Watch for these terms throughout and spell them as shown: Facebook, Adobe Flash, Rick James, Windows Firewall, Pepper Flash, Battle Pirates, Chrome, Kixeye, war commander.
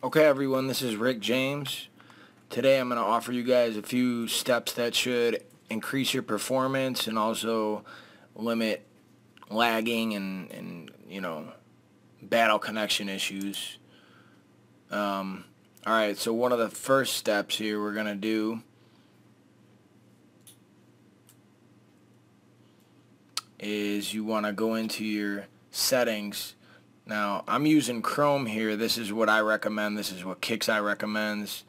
Okay everyone, this is Rick James. Today I'm going to offer you guys a few steps that should increase your performance and also limit lagging and you know, battle connection issues. Alright, so one of the first steps here we're going to do is you want to go into your settings. Now, I'm using Chrome here. This is what I recommend. This is what Kixeye recommends.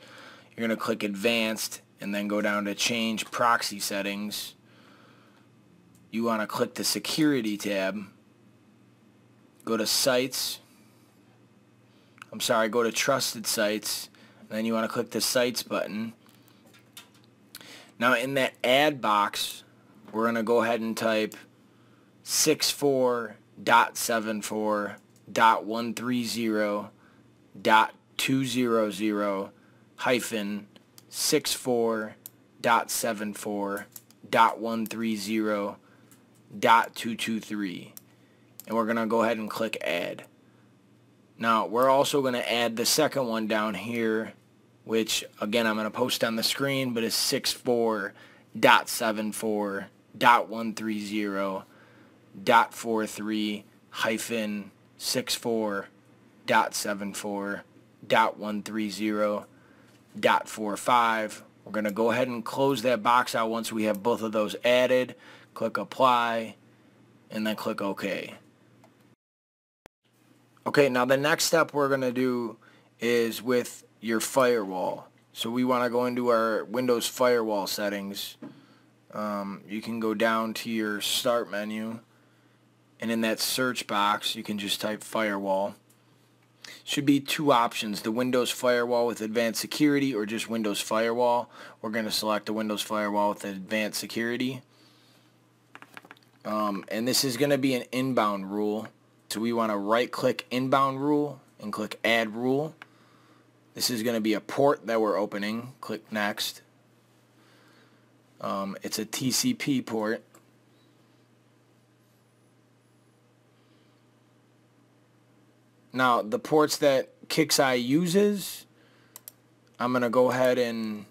You're going to click Advanced and then go down to Change Proxy Settings. You want to click the Security tab. Go to Sites. I'm sorry, go to Trusted Sites. And then you want to click the Sites button. Now, in that Add box, we're going to go ahead and type 64.130.64.74.130.223, and we're going to go ahead and click add. Now we're also going to add the second one down here, which again I'm going to post on the screen, but it's 64.74.43-64.74.130.45. We're going to go ahead and close that box out once we have both of those added. Click apply and then click OK. Okay, now the next step we're going to do is with your firewall. So we want to go into our Windows Firewall settings. You can go down to your start menu, and in that search box you can just type firewall. Should be two options, the Windows Firewall with Advanced Security or just Windows Firewall. We're going to select the Windows Firewall with Advanced Security, and this is going to be an inbound rule, so we want to right click inbound rule and click add rule. This is going to be a port that we're opening. Click next. It's a TCP port. Now the ports that Kixeye uses, I'm going to go ahead and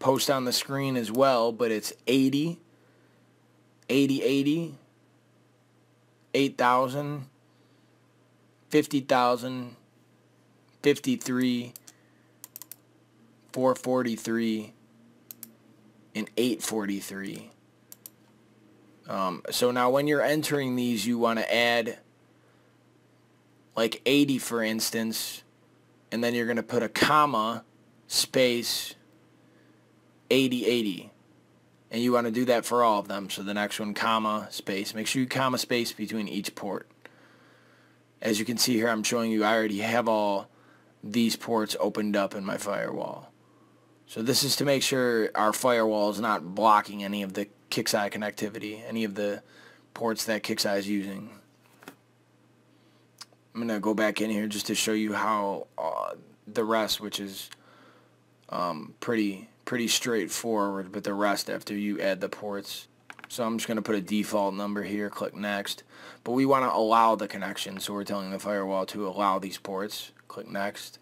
post on the screen as well, but it's 80, 8080, 8000, 50,000, 53, 443, and 843. So now when you're entering these, you want to add like 80, for instance, and then you're going to put a comma space 8080, and you want to do that for all of them. So the next one, comma space, make sure you comma space between each port. As you can see here, I'm showing you I already have all these ports opened up in my firewall. So this is to make sure our firewall is not blocking any of the Kixeye connectivity, any of the ports that Kixeye is using. I'm going to go back in here just to show you how the rest, which is pretty straightforward, but the rest after you add the ports. So I'm just going to put a default number here, click next. But we want to allow the connection, so we're telling the firewall to allow these ports. Click next.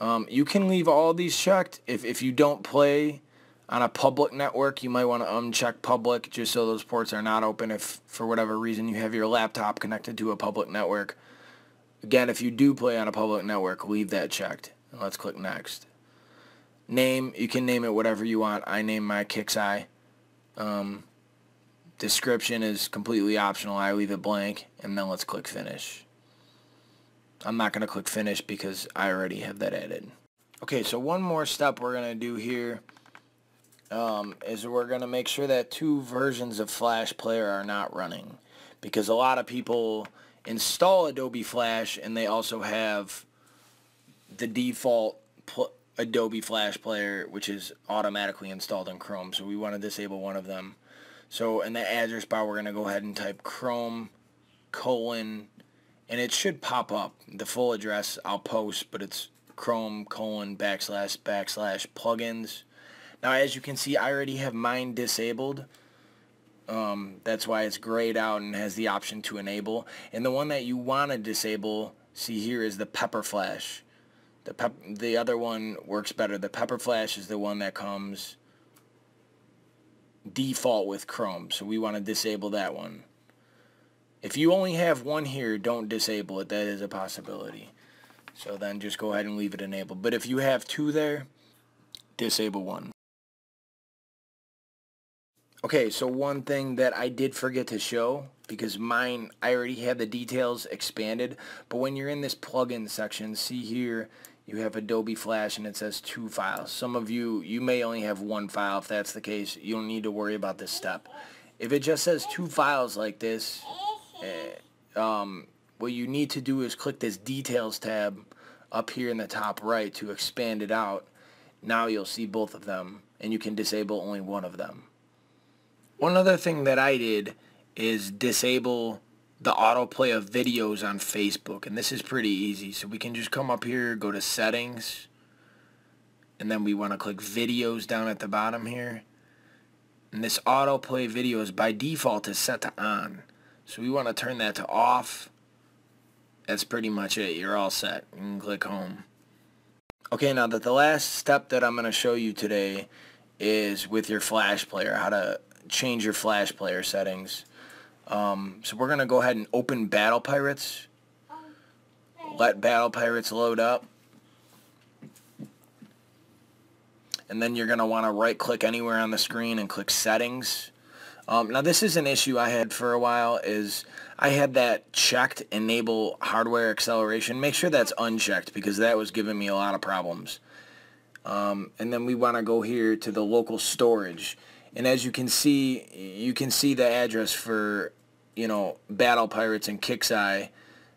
You can leave all these checked. If you don't play on a public network, you might want to uncheck public just so those ports are not open if for whatever reason you have your laptop connected to a public network. Again, if you do play on a public network, leave that checked. And let's click next. Name, you can name it whatever you want. I name my Kixeye. Description is completely optional. I leave it blank, and then let's click finish. I'm not going to click finish because I already have that added. Okay, so one more step we're going to do here is we're going to make sure that two versions of Flash Player are not running, because a lot of people install Adobe Flash and they also have the default Adobe Flash Player, which is automatically installed in Chrome, so we want to disable one of them. So in the address bar we're going to go ahead and type Chrome: and it should pop up. The full address I'll post, but it's Chrome:\\plugins. Now as you can see, I already have mine disabled. That's why it's grayed out and has the option to enable. And the one that you want to disable, see here, is the Pepper Flash. The other one works better. The Pepper Flash is the one that comes default with Chrome, so we want to disable that one. If you only have one here, don't disable it. That is a possibility. So then just go ahead and leave it enabled. But if you have two there, disable one. Okay, so one thing that I did forget to show, because mine, I already had the details expanded, but when you're in this plugin section, see here, you have Adobe Flash and it says 2 files. Some of you, you may only have 1 file. If that's the case, you don't need to worry about this step. If it just says 2 files like this, what you need to do is click this details tab up here in the top right to expand it out. Now you'll see both of them and you can disable only one of them. One other thing that I did is disable the autoplay of videos on Facebook, and this is pretty easy. So we can just come up here, go to settings, and then we want to click videos down at the bottom here. And this autoplay videos by default is set to on. So we want to turn that to off. That's pretty much it. You're all set. You can click home. Okay, now that the last step that I'm going to show you today is with your Flash player, how to change your Flash player settings. So we're going to go ahead and open Battle Pirates. Let Battle Pirates load up. And then you're going to want to right click anywhere on the screen and click settings. Now this is an issue I had for a while, is I had that checked, enable hardware acceleration. Make sure that's unchecked because that was giving me a lot of problems. And then we want to go here to the local storage. And as you can see the address for, you know, Battle Pirates and Kixeye.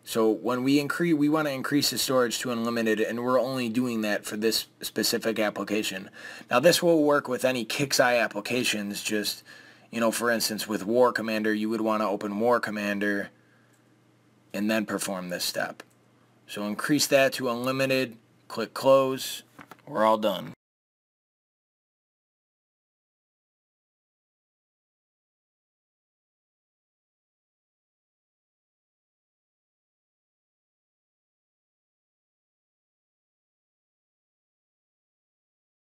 So when we increase, we want to increase the storage to unlimited, and we're only doing that for this specific application. Now this will work with any Kixeye applications, just, you know, for instance, with War Commander, you would want to open War Commander and then perform this step. So increase that to unlimited, click close, we're all done.